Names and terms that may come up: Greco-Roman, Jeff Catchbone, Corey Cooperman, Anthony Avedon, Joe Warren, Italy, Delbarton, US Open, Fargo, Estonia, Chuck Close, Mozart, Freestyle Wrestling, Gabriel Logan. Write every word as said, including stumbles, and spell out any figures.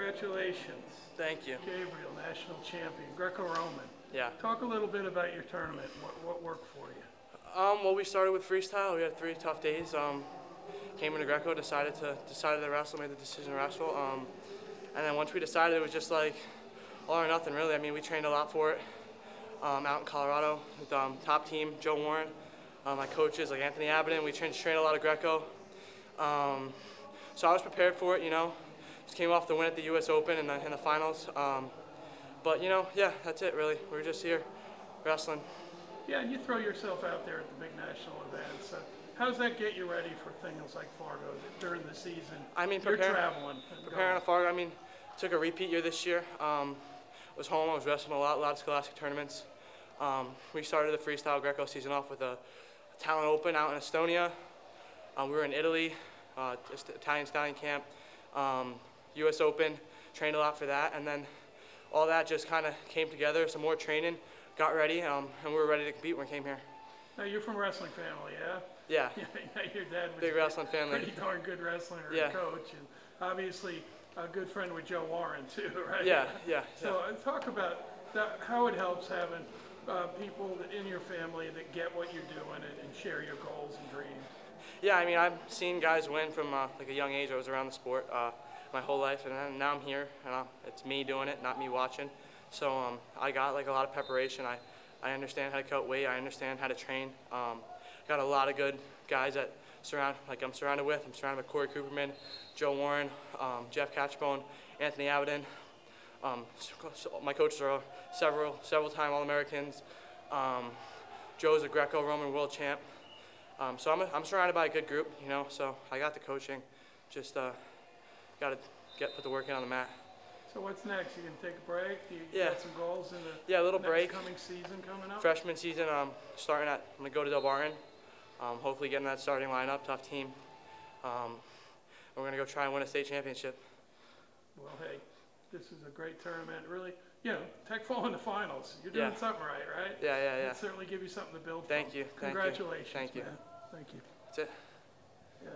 Congratulations. Thank you. Gabriel, national champion, Greco-Roman. Yeah. Talk a little bit about your tournament. What, what worked for you? Um, well, we started with freestyle. We had three tough days. Um, came into Greco, decided to decided to wrestle, made the decision to wrestle. Um, and then once we decided, it was just like all or nothing, really. I mean, we trained a lot for it um, out in Colorado with um, top team, Joe Warren, um, my coaches like Anthony Avedon. We trained, trained a lot of Greco. Um, so I was prepared for it, you know. Just came off the win at the U S Open and the, in the finals. Um, but, you know, yeah, that's it, really. We're just here wrestling. Yeah, and you throw yourself out there at the big national events. Uh, how does that get you ready for things like Fargo during the season? I mean, you're preparing, traveling. Preparing to Fargo, I mean, took a repeat year this year. Um, was home. I was wrestling a lot, a lot of scholastic tournaments. Um, we started the freestyle Greco season off with a, a talent open out in Estonia. Um, we were in Italy, uh, Italian Stallion Camp. Um, U S Open, trained a lot for that, and then all that just kind of came together, some more training, got ready, um, and we were ready to compete when we came here. Now, you're from a wrestling family, yeah? Yeah. Your dad was Big wrestling a family. Pretty darn good wrestler and yeah. coach, and obviously a good friend with Joe Warren, too, right? Yeah, yeah. So yeah. talk about that, how it helps having uh, people in your family that get what you're doing and, and share your goals and dreams. Yeah, I mean, I've seen guys win from uh, like a young age. I was around the sport. Uh, my whole life, and now I'm here, and I'm, it's me doing it, not me watching. So um, I got like a lot of preparation. I, I understand how to cut weight. I understand how to train. Um, got a lot of good guys that surround, like I'm surrounded with. I'm surrounded by Corey Cooperman, Joe Warren, um, Jeff Catchbone, Anthony Avedon. Um, my coaches are several, several time All-Americans. Um, Joe's a Greco-Roman world champ. Um, so I'm, a, I'm surrounded by a good group, you know. So I got the coaching, just. Uh, Got to get put the work in on the mat. So what's next? You can take a break. Do you yeah. got some goals in the yeah, a little next break. Coming season coming up. Freshman season. Um, starting at I'm gonna go to Delbarton. Um, hopefully getting that starting lineup. Tough team. Um, we're gonna go try and win a state championship. Well, hey, this is a great tournament. Really, you know, Tech fall in the finals. You're doing yeah. something right, right? Yeah, yeah, yeah. It'll certainly give you something to build. Thank from. you. Congratulations. Thank you. Thank you. Thank you. That's it. Yeah.